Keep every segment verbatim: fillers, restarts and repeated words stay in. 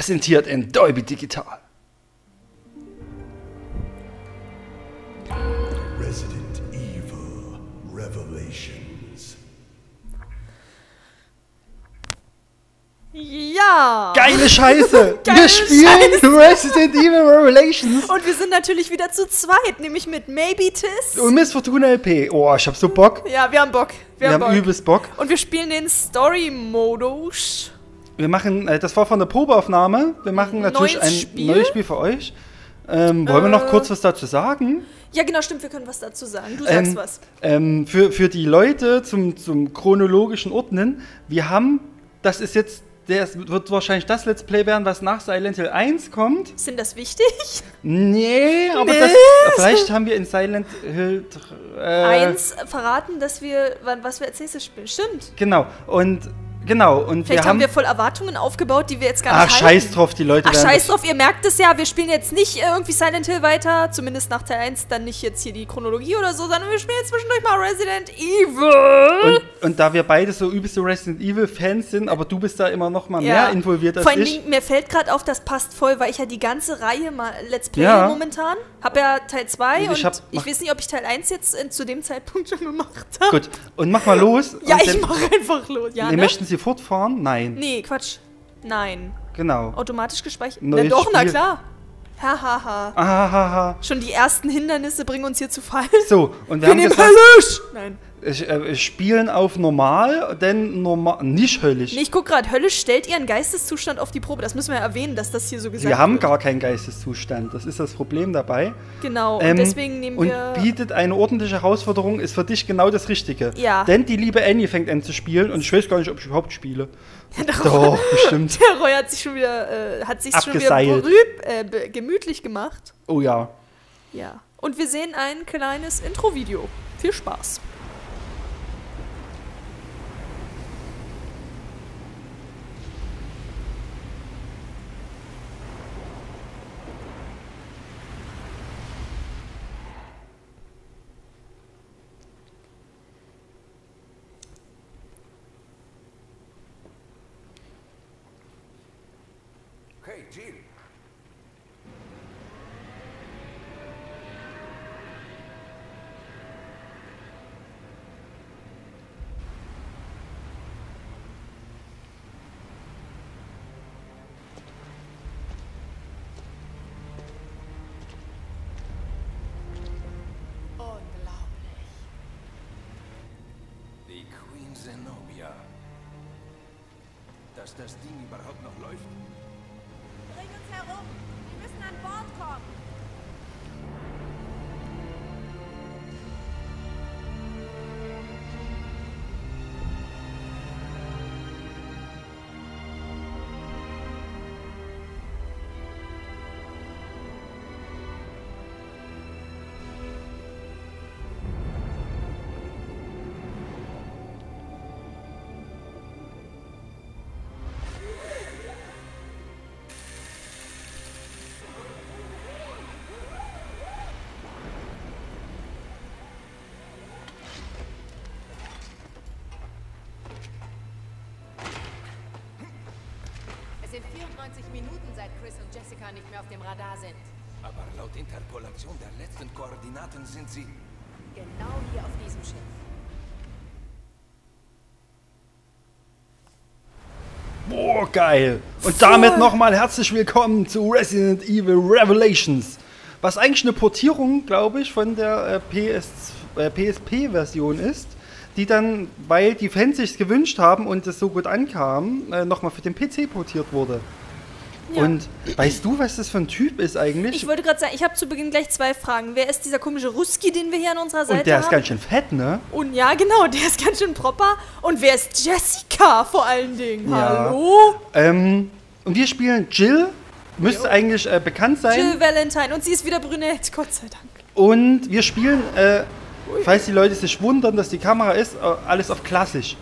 präsentiert in Dolby Digital. Resident Evil Revelations. Ja! Geile Scheiße! Geile wir spielen Scheiße. Resident Evil Revelations! Und wir sind natürlich wieder zu zweit, nämlich mit Maybe Tis und Miss Fortuna L P. Oh, ich hab so Bock. Ja, wir haben Bock. Wir, wir haben, haben Bock. übelst Bock. Und wir spielen den Story-Modus. Wir machen, das war von der Probeaufnahme, wir machen natürlich neues ein Spiel. neues Spiel für euch. Ähm, wollen äh. wir noch kurz was dazu sagen? Ja genau, stimmt, wir können was dazu sagen. Du sagst ähm, was. Ähm, für, für die Leute zum, zum chronologischen Ordnen, wir haben, das ist jetzt, das wird wahrscheinlich das Let's Play werden, was nach Silent Hill eins kommt. Sind das wichtig? Nee, aber nee. Das, vielleicht haben wir in Silent Hill eins verraten, dass wir, was wir als nächstes spielen. Stimmt. Genau, und... Genau, und Vielleicht wir haben, haben wir voll Erwartungen aufgebaut, die wir jetzt gar nicht Ach, halten. scheiß drauf, die Leute Ach, scheiß drauf, ihr merkt es ja, wir spielen jetzt nicht irgendwie Silent Hill weiter, zumindest nach Teil eins, dann nicht jetzt hier die Chronologie oder so, sondern wir spielen jetzt zwischendurch mal Resident Evil. Und, und da wir beide so übelste Resident Evil-Fans sind, aber du bist da immer noch mal ja. mehr involviert als ich. Vor allen Dingen, mir fällt gerade auf, das passt voll, weil ich ja die ganze Reihe mal Let's Play ja. momentan, hab ja Teil zwei und ich, und ich weiß nicht, ob ich Teil eins jetzt in, zu dem Zeitpunkt schon gemacht habe. Gut, und mach mal los. Ja, ich dann, mach einfach los, ja, nee, ne? Sie fortfahren? Nein. Nee, Quatsch. Nein. Genau. Automatisch gespeichert. Na doch, Spiel. na klar. Hahaha. Ha, ha. Ah, ha, ha. Schon die ersten Hindernisse bringen uns hier zu Fall. So, und wir, wir haben nehmen gesagt, höllisch! Nein. Ich, äh, spielen auf normal, denn normal, nicht höllisch. Nee, ich guck gerade, höllisch stellt ihren Geisteszustand auf die Probe. Das müssen wir ja erwähnen, dass das hier so gesagt wird. Wir haben wird. gar keinen Geisteszustand. Das ist das Problem dabei. Genau, ähm, und deswegen nehmen wir... Und bietet eine ordentliche Herausforderung, ist für dich genau das Richtige. Ja. Denn die liebe Annie fängt an zu spielen und ich weiß gar nicht, ob ich überhaupt spiele. Doch, bestimmt. Der Roy hat sich schon wieder, äh, hat sich schon wieder berühmt, äh, gemütlich gemacht. Oh ja. Ja. Und wir sehen ein kleines Intro-Video. Viel Spaß. Zenobia. Dass das Ding überhaupt noch läuft? Bring uns herum! Wir müssen an Bord kommen! vierundneunzig Minuten, seit Chris und Jessica nicht mehr auf dem Radar sind. Aber laut Interpolation der letzten Koordinaten sind sie... Genau hier auf diesem Schiff. Boah, geil! Und Voll. damit nochmal herzlich willkommen zu Resident Evil Revelations. Was eigentlich eine Portierung, glaube ich, von der äh, äh, P S P-Version ist, die dann, weil die Fans sich gewünscht haben und es so gut ankam, äh, nochmal für den P C portiert wurde. Ja. Und weißt du, was das für ein Typ ist eigentlich? Ich wollte gerade sagen, ich habe zu Beginn gleich zwei Fragen. Wer ist dieser komische Ruski, den wir hier an unserer Seite haben? Und der ist haben? ganz schön fett, ne? Und ja, genau, der ist ganz schön proper. Und wer ist Jessica vor allen Dingen? Ja. Hallo? Ähm, und wir spielen Jill, müsste jo. eigentlich äh, bekannt sein. Jill Valentine, und sie ist wieder brünett, Gott sei Dank. Und wir spielen... Äh, Falls die Leute sich wundern, dass die Kamera ist, alles auf klassisch.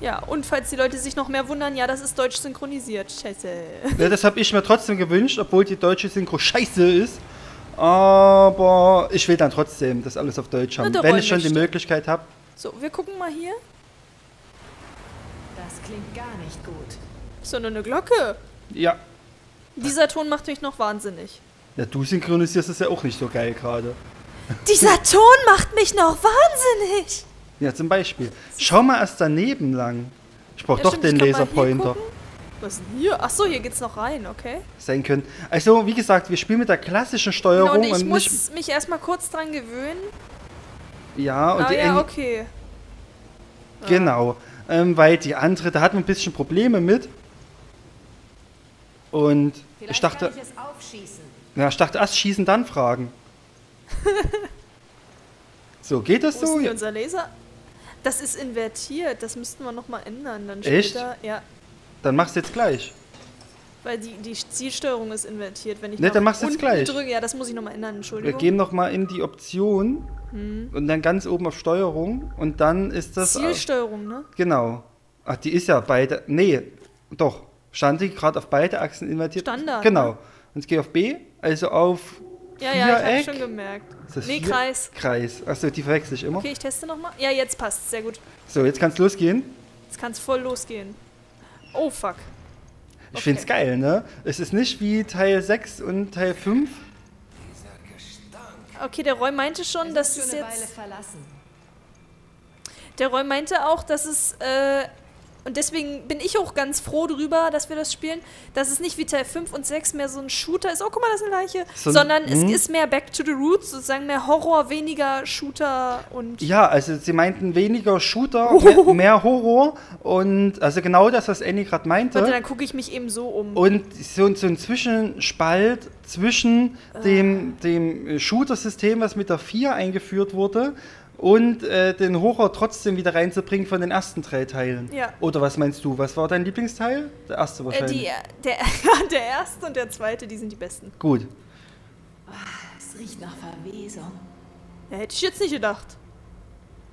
Ja, und falls die Leute sich noch mehr wundern, ja, das ist deutsch synchronisiert. Scheiße. Ja, das habe ich mir trotzdem gewünscht, obwohl die deutsche Synchro scheiße ist. Aber ich will dann trotzdem das alles auf Deutsch haben, wenn ich schon die Möglichkeit habe. So, wir gucken mal hier. Das klingt gar nicht gut. So, nur eine Glocke. Ja. Dieser Ton macht mich noch wahnsinnig. Ja, du synchronisierst es ja auch nicht so geil gerade. Dieser Ton macht mich noch wahnsinnig! Ja, zum Beispiel. Schau mal erst daneben lang. Ich brauch ja, doch stimmt, den Laserpointer. Was ist denn hier? Achso, hier geht's noch rein, okay. Sein können. Also, wie gesagt, wir spielen mit der klassischen Steuerung. Genau, und ich und muss nicht... mich erstmal kurz dran gewöhnen. Ja, und ah, die ja, okay. Genau. Ah. Ähm, weil die andere, da hatten wir ein bisschen Probleme mit. Und vielleicht ich dachte... Kann ich es aufschießen. Ja, ich dachte erst schießen, dann fragen. So, geht das so? Wo ist unser Laser? Das ist invertiert, das müssten wir nochmal ändern. Dann später. Echt? Ja. Dann mach's jetzt gleich. Weil die, die Zielsteuerung ist invertiert, wenn ich ne, dann mach's jetzt gleich. Drücke. Ja, das muss ich nochmal ändern, Entschuldigung. Wir gehen nochmal in die Option hm. und dann ganz oben auf Steuerung und dann ist das... Zielsteuerung, ne? Genau. Ach, die ist ja beide... Nee, doch. Stand die gerade auf beide Achsen invertiert? Standard. Genau. Ne? Und ich gehe auf B, also auf... Ja, ja, ich hab's schon gemerkt. Nee, vier? Kreis. Kreis. Achso, die verwechsel ich immer. Okay, ich teste nochmal. Ja, jetzt passt's. Sehr gut. So, jetzt kann's losgehen. Jetzt kann's voll losgehen. Oh, fuck. Ich okay. find's geil, ne? Es ist nicht wie Teil sechs und Teil fünf. Okay, der Roy meinte schon, dass es jetzt... Der Roy meinte auch, dass es... Äh, und deswegen bin ich auch ganz froh drüber, dass wir das spielen, dass es nicht wie Teil fünf und sechs mehr so ein Shooter ist, oh guck mal, das ist eine Leiche, so ein, sondern es ist mehr Back to the Roots, sozusagen mehr Horror, weniger Shooter und... Ja, also sie meinten weniger Shooter, oh. mehr, mehr Horror und also genau das, was Annie gerade meinte. Warte, dann gucke ich mich eben so um. Und so, so ein Zwischenspalt zwischen äh. dem, dem Shooter-System, was mit der vier eingeführt wurde, und äh, den Horror trotzdem wieder reinzubringen von den ersten drei Teilen. Ja. Oder was meinst du? Was war dein Lieblingsteil? Der erste wahrscheinlich. Äh, die, der, der erste und der zweite, die sind die besten. Gut. Es riecht nach Verwesung. Ja, hätte ich jetzt nicht gedacht.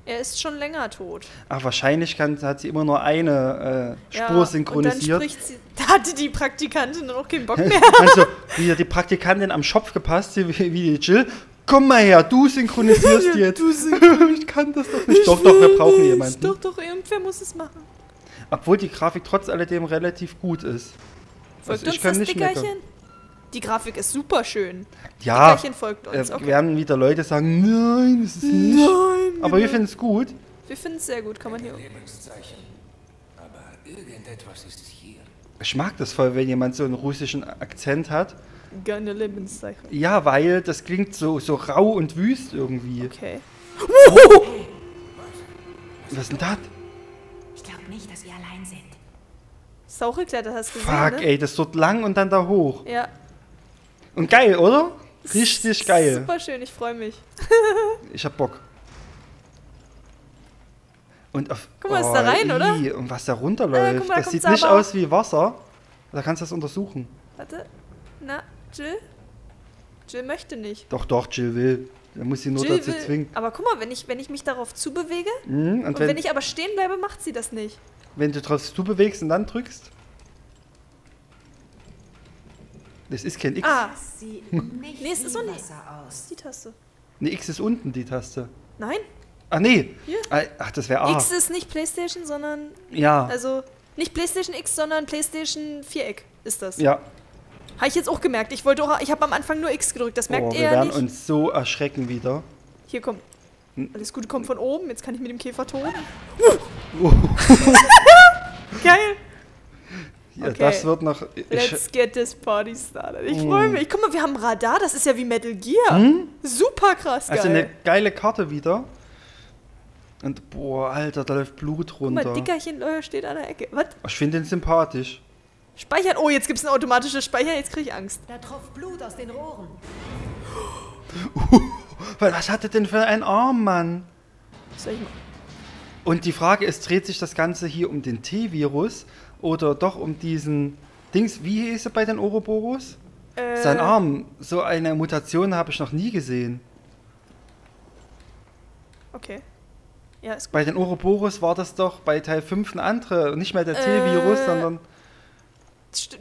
Er ist schon länger tot. Ach, wahrscheinlich kann, hat sie immer nur eine äh, Spur ja, synchronisiert. Und dann spricht sie, da hatte die Praktikantin noch keinen Bock mehr. Also, wie die Praktikantin am Schopf gepasst, wie, wie die Jill. Komm mal her, du synchronisierst jetzt. Du synchronisierst. Ich kann das doch nicht. Ich doch, doch, wir brauchen nicht. jemanden. Doch, doch, irgendwer muss es machen. Obwohl die Grafik trotz alledem relativ gut ist. Folgt also uns das Dickerchen? Meckern. Die Grafik ist super schön. Ja, Dickerchen folgt uns. Okay. Werden wieder Leute sagen, nein, es ist nicht. Nein, aber genau. wir finden es gut. Wir finden es sehr gut, kann man hier... Aber irgendetwas ist hier. Ich mag das voll, wenn jemand so einen russischen Akzent hat. Gerne Lebenszeichen. Ja, weil das klingt so, so rau und wüst irgendwie. Okay. Wow! Was ist denn das? Ich glaube nicht, dass wir allein sind. Sauerkletter hast du gesehen, Fuck, ne? ey, das dort lang und dann da hoch. Ja. Und geil, oder? Richtig geil. Super schön, ich freue mich. Ich hab Bock. Und auf... Guck mal, oh, ist da rein, ii, oder? Und was da runterläuft. Ah, mal, das sieht nicht aber. aus wie Wasser. Da kannst du das untersuchen. Warte. Na, Jill? Jill möchte nicht. Doch, doch, Jill will. Da muss sie nur Jill dazu will. zwingen. Aber guck mal, wenn ich, wenn ich mich darauf zubewege mhm, und, und wenn, wenn ich aber stehen bleibe, macht sie das nicht. Wenn du darauf zubewegst und dann drückst. Das ist kein X. Ah, sie nicht nee, es ist so eine die Taste. Nee, X ist unten die Taste. Nein. Ach nee. Hier. Ach, das wäre A. X ist nicht PlayStation, sondern... Ja. Also, nicht PlayStation X, sondern PlayStation Viereck ist das. Ja. Habe ich jetzt auch gemerkt. Ich wollte auch, ich habe am Anfang nur X gedrückt. Das merkt oh, ihr ja nicht. Wir werden uns so erschrecken wieder. Hier, komm. Alles Gute kommt von oben. Jetzt kann ich mit dem Käfer toben. Oh. Geil. Ja, okay. Das wird noch... Let's get this party started. Ich mm. freue mich. Guck mal, wir haben Radar. Das ist ja wie Metal Gear. Hm? Super krass geil. Also eine geile Karte wieder. Und boah, Alter, da läuft Blut runter. Guck mal, Dickerchen steht an der Ecke. Was? Ich finde ihn sympathisch. Speichern. Oh, jetzt gibt es ein automatisches Speichern. Jetzt kriege ich Angst. Da tropft Blut aus den Rohren. Uh, was hat er denn für einen Arm, Mann? Soll ich mal? Und die Frage ist, dreht sich das Ganze hier um den T-Virus oder doch um diesen Dings? Wie hieß er bei den Ouroboros? Äh. Sein Arm. So eine Mutation habe ich noch nie gesehen. Okay. Ja, ist gut. Bei den Ouroboros war das doch bei Teil fünf ein anderer. Nicht mehr der äh. T-Virus, sondern...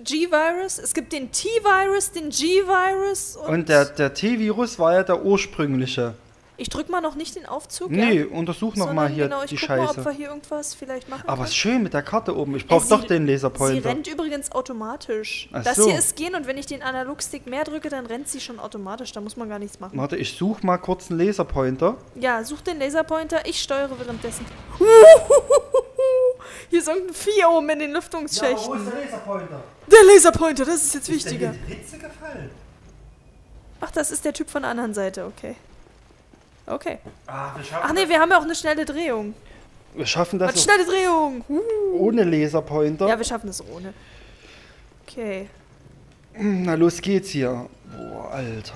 G-Virus, es gibt den T-Virus, den G-Virus und... Und der, der T-Virus war ja der ursprüngliche. Ich drück mal noch nicht den Aufzug. Nee, ja, untersuch noch mal hier genau, die Scheiße. Mal, ob wir hier irgendwas vielleicht machen Aber es ist schön mit der Karte oben. Ich brauche doch den Laserpointer. Sie rennt übrigens automatisch. Ach das so. Hier ist gehen und wenn ich den Analogstick mehr drücke, dann rennt sie schon automatisch. Da muss man gar nichts machen. Warte, ich suche mal kurz einen Laserpointer. Ja, such den Laserpointer. Ich steuere währenddessen. Hier ist irgendein Vieh oben in den Lüftungsschächten. Ja, wo ist der Laserpointer? Der Laserpointer, das ist jetzt ist wichtiger. Der in die Hitze gefallen? Ach, das ist der Typ von der anderen Seite, okay. Okay. Ah, wir Ach nee, wir haben ja auch eine schnelle Drehung. Wir schaffen das. Eine schnelle Drehung! Uh. Ohne Laserpointer. Ja, wir schaffen das ohne. Okay. Na, los geht's hier. Boah, Alter.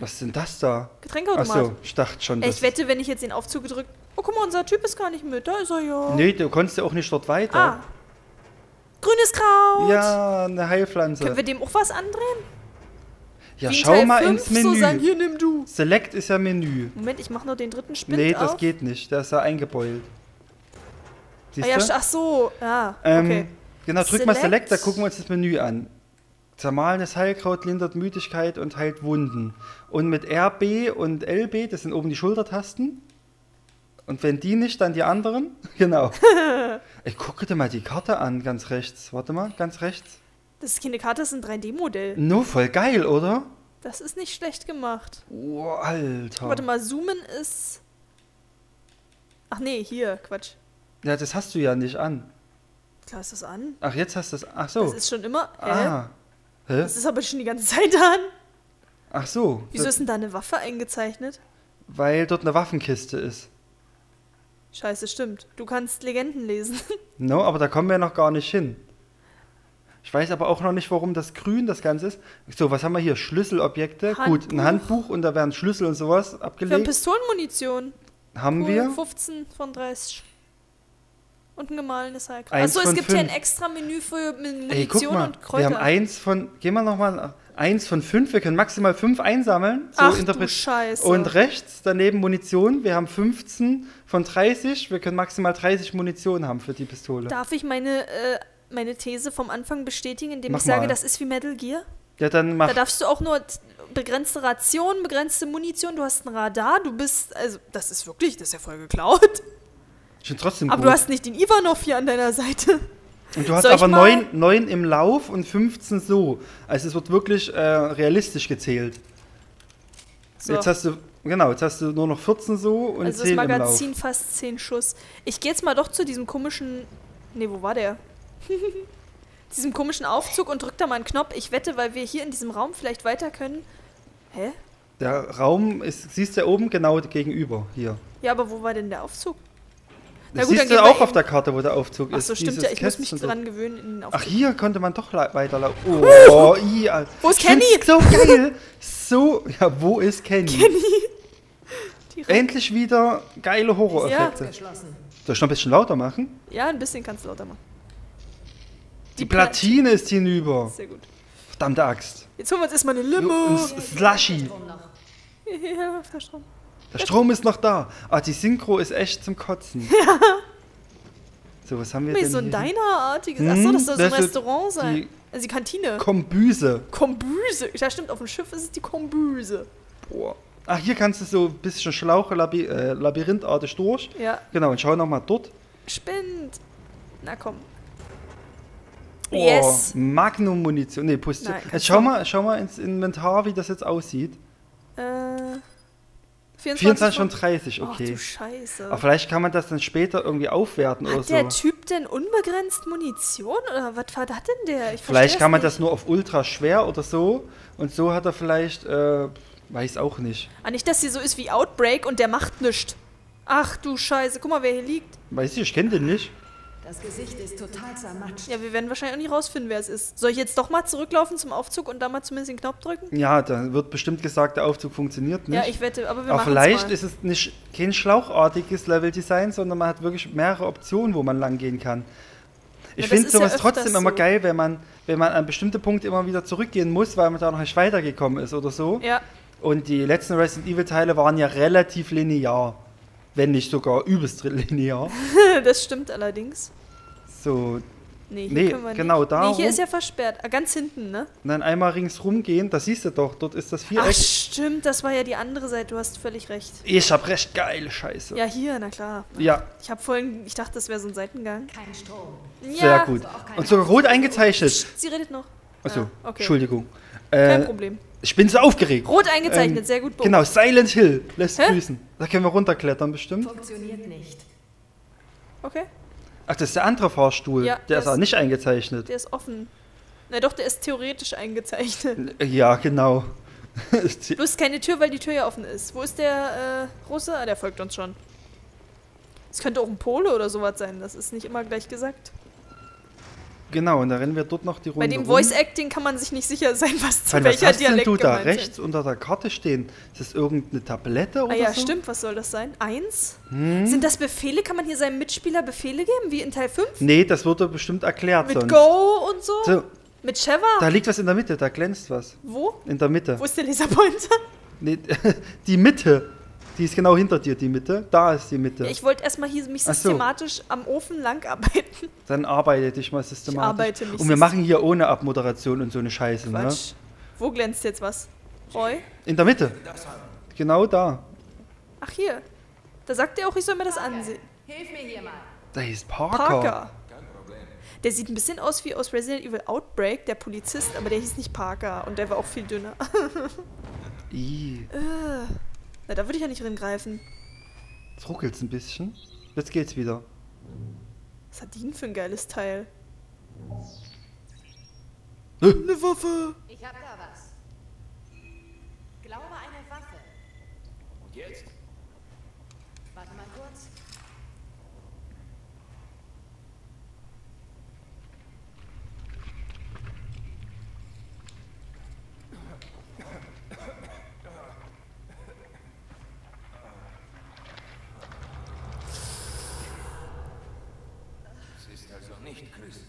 Was ist denn das da? Getränkeautomat. Achso, ich dachte schon. Ich wette, wenn ich jetzt den Aufzug gedrückt. Oh, guck mal, unser Typ ist gar nicht mit. Da ist er ja. Nee, du konntest ja auch nicht dort weiter. Ah. Grünes Kraut! Ja, eine Heilpflanze. Können wir dem auch was andrehen? Ja, Wie schau Teil mal fünf, ins Menü. So sagen, hier, nimm du. Select ist ja Menü. Moment, ich mach nur den dritten Spind Nee, das auf. geht nicht. Der ist ja eingebeult. Siehst ah, ja, du? Ach so, ja, ähm, okay. Genau, drück Select. mal Select, da gucken wir uns das Menü an. Zermahlenes Heilkraut lindert Müdigkeit und heilt Wunden. Und mit R B und L B, das sind oben die Schultertasten. Und wenn die nicht, dann die anderen. Genau. Ich gucke dir mal die Karte an, ganz rechts. Warte mal, ganz rechts. Das ist keine Karte, das ist ein drei D Modell. No, voll geil, oder? Das ist nicht schlecht gemacht. Oh, Alter. Warte mal, zoomen ist... Ach nee, hier, Quatsch. Ja, das hast du ja nicht an. Klar ist das an. Ach, jetzt hast du das... Ach so. Das ist schon immer... Hä? Ah. Hä? Das ist aber schon die ganze Zeit an. Ach so. Wieso das... ist denn da eine Waffe eingezeichnet? Weil dort eine Waffenkiste ist. Scheiße, stimmt. Du kannst Legenden lesen. No, aber da kommen wir noch gar nicht hin. Ich weiß aber auch noch nicht, warum das grün das Ganze ist. So, was haben wir hier? Schlüsselobjekte. Handbuch. Gut, ein Handbuch und da werden Schlüssel und sowas abgelegt. Wir haben Pistolenmunition. Haben cool, wir? fünfzehn von dreißig. Und ein gemahlenes Heilkraut. Achso, es gibt fünf. Hier ein extra Menü für Munition Ey, guck mal, und Kräuter. Wir haben eins von, gehen wir nochmal, eins von fünf. Wir können maximal fünf einsammeln. So Ach du Scheiße. Und rechts daneben Munition. Wir haben fünfzehn von dreißig. Wir können maximal dreißig Munition haben für die Pistole. Darf ich meine... Äh, meine These vom Anfang bestätigen, indem mach ich sage, mal. das ist wie Metal Gear. Ja, dann mach. Da darfst du auch nur begrenzte Rationen, begrenzte Munition, du hast ein Radar, du bist, also, das ist wirklich, das ist ja voll geklaut. Ich bin trotzdem Aber gut. du hast nicht den Ivanov hier an deiner Seite. Und du hast Soll aber neun, neun im Lauf und fünfzehn so. Also es wird wirklich äh, realistisch gezählt. So. Jetzt hast du, genau, jetzt hast du nur noch vierzehn so und also zehn im Lauf. Also das Magazin fast zehn Schuss. Ich gehe jetzt mal doch zu diesem komischen, ne, wo war der? diesem komischen Aufzug und drückt da mal einen Knopf. Ich wette, weil wir hier in diesem Raum vielleicht weiter können. Hä? Der Raum ist, siehst du ja oben genau gegenüber, hier. Ja, aber wo war denn der Aufzug? Das Na gut, siehst dann du auch auf der Karte, wo der Aufzug Ach ist. Achso, stimmt ja, ich Kästchen muss mich dran gewöhnen, in den Aufzug. Ach, hier konnte man doch weiterlaufen. Oh, i, Alter. Wo ist Kenny? So geil. So, ja, wo ist Kenny? Kenny. Endlich wieder geile Horror-Effekte. Ja. Soll ich noch ein bisschen lauter machen? Ja, ein bisschen kannst du lauter machen. Die Platine ist hinüber. Sehr gut. Verdammte Axt. Jetzt holen wir uns erstmal eine Limo. Slushy. Ja, der Strom. Der Strom ist noch da. Ah, die Synchro ist echt zum Kotzen. Ja. So, was haben wir denn hier? So ein Diner-artiges. Achso, das soll so ein Restaurant sein. Also die Kantine. Kombüse. Kombüse. Ja, stimmt, auf dem Schiff ist es die Kombüse. Boah. Ach, hier kannst du so ein bisschen Schlauche, labyrinthartig durch. Ja. Genau, und schau nochmal dort. Spinnt. Na komm. Oh, yes. Magnum-Munition. Nee, Pust. Jetzt schau mal, schau mal ins Inventar, wie das jetzt aussieht. Äh, vierundzwanzig von dreißig, okay. Ach du Scheiße. Aber vielleicht kann man das dann später irgendwie aufwerten hat oder so. Hat der Typ denn unbegrenzt Munition? Oder was war das denn der? Ich vielleicht kann man nicht. das nur auf ultra schwer oder so. Und so hat er vielleicht, äh, weiß auch nicht. Ah, nicht, dass sie so ist wie Outbreak und der macht nichts. Ach du Scheiße, guck mal, wer hier liegt. Weiß ich, ich kenne den nicht. Das Gesicht ist total zermatscht. Ja, wir werden wahrscheinlich auch nicht rausfinden, wer es ist. Soll ich jetzt doch mal zurücklaufen zum Aufzug und da mal zumindest den Knopf drücken? Ja, da wird bestimmt gesagt, der Aufzug funktioniert nicht. Ja, ich wette, aber wir machen es mal. Aber vielleicht ist es nicht, kein schlauchartiges Level-Design, sondern man hat wirklich mehrere Optionen, wo man lang gehen kann. Ich finde sowas trotzdem immer geil, wenn man, wenn man an bestimmte Punkte immer wieder zurückgehen muss, weil man da noch nicht weitergekommen ist oder so. Ja. Und die letzten Resident Evil-Teile waren ja relativ linear. Wenn nicht sogar übelst linear. Das stimmt allerdings. So, Nee, hier nee, können wir genau nicht. Nee, hier ist ja versperrt. Ganz hinten, ne? Nein, einmal ringsrum gehen, das siehst du doch. Dort ist das Viereck. Ach stimmt, das war ja die andere Seite. Du hast völlig recht. Ich hab recht, geile Scheiße. Ja, hier, na klar. Ja. Ich hab vorhin, ich dachte, das wäre so ein Seitengang. Kein Strom. Ja. Sehr gut. Und sogar rot eingezeichnet. Psst, sie redet noch. Achso, ja, okay. Entschuldigung. Äh, Kein Problem. Ich bin so aufgeregt. Rot eingezeichnet, ähm, sehr gut. Bob. Genau, Silent Hill lässt grüßen. Da können wir runterklettern bestimmt. Funktioniert nicht. Okay. Ach, das ist der andere Fahrstuhl. Ja, der, der ist auch nicht eingezeichnet. Der ist offen. Na doch, der ist theoretisch eingezeichnet. Ja, genau. Bloß keine Tür, weil die Tür ja offen ist. Wo ist der äh, Russe? Ah, der folgt uns schon. Es könnte auch ein Pole oder sowas sein. Das ist nicht immer gleich gesagt. Genau, und da rennen wir dort noch die Runde. Bei dem Voice-Acting kann man sich nicht sicher sein, was zu welcher Dialekt gemeint ist. Was hast denn du da rechts unter der Karte stehen? Ist das irgendeine Tablette oder so? Ah ja, stimmt. Was soll das sein? Eins? Hm? Sind das Befehle? Kann man hier seinem Mitspieler Befehle geben, wie in Teil fünf? Nee, das wurde bestimmt erklärt sonst. Mit Go und so? so. Mit Sheva? Da liegt was in der Mitte, da glänzt was. Wo? In der Mitte. Wo ist der Laserpointer? Nee, die Mitte. Die ist genau hinter dir, die Mitte. Da ist die Mitte. Ja, ich wollte erstmal hier mich systematisch so. am Ofen lang arbeiten. Dann arbeite dich mal systematisch. Ich arbeite mich und wir machen hier ohne Abmoderation und so eine Scheiße. Quatsch. Ne? Wo glänzt jetzt was? Roy? In der Mitte. Genau da. Ach hier. Da sagt er auch, ich soll mir das ansehen. Hilf mir hier mal. Da hieß Parker. Parker. Der sieht ein bisschen aus wie aus Resident Evil Outbreak, der Polizist, aber der hieß nicht Parker und der war auch viel dünner. Ih. Äh. Na, da würde ich ja nicht reingreifen. Jetzt ruckelt's ein bisschen. Jetzt geht's wieder. Was hat die für ein geiles Teil? Äh. Eine Waffe! Ich hab da was. Glaube eine Waffe. Und jetzt? Warte mal kurz. Nicht, Chris.